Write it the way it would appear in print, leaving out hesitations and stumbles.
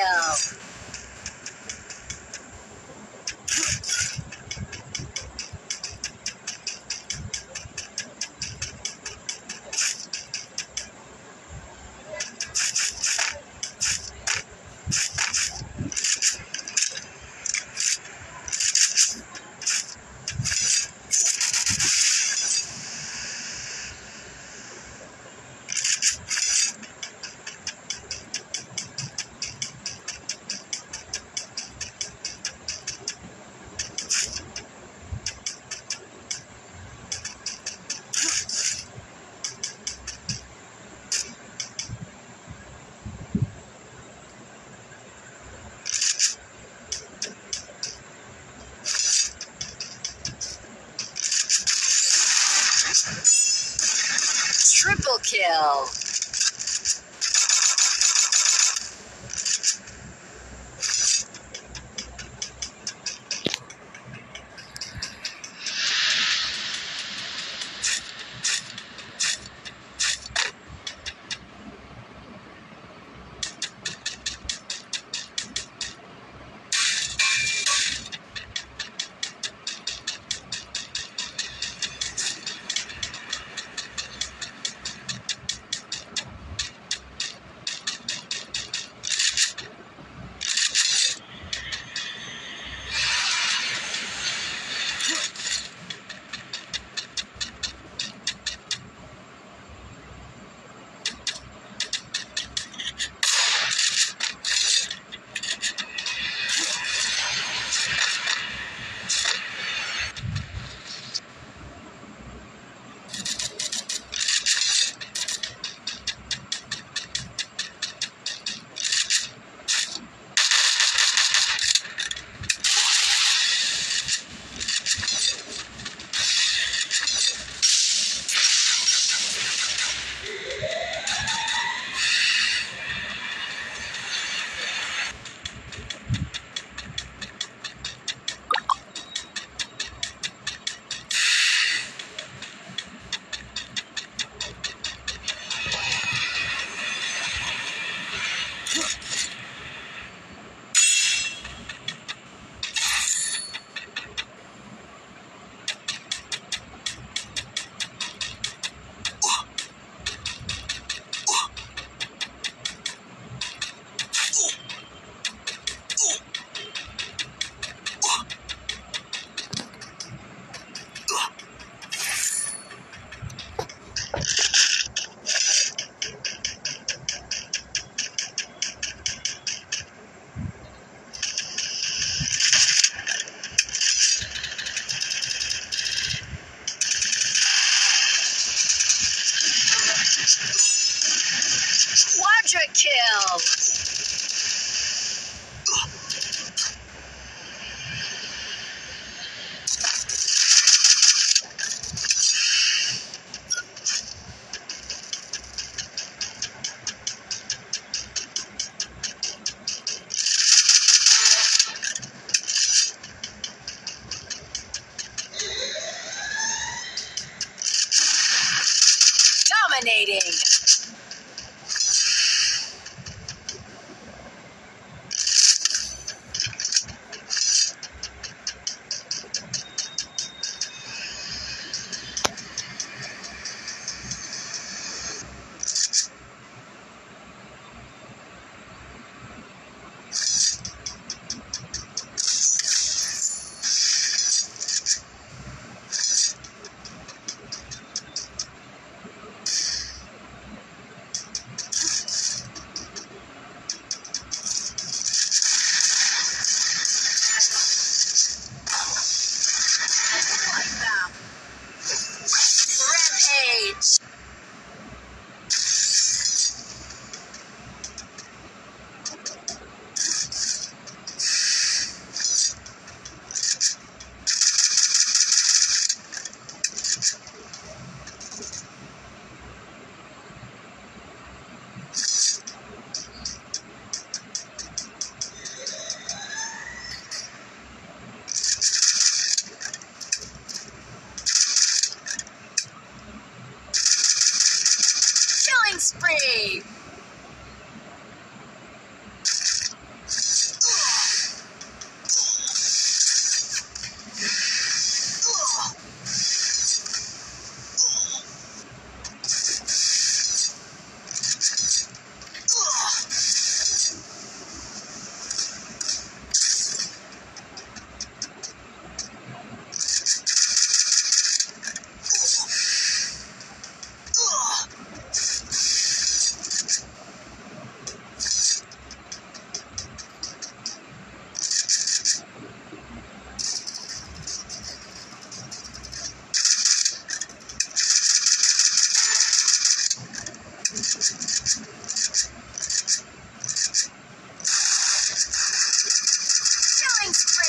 Hell. Triple kill. killing spree.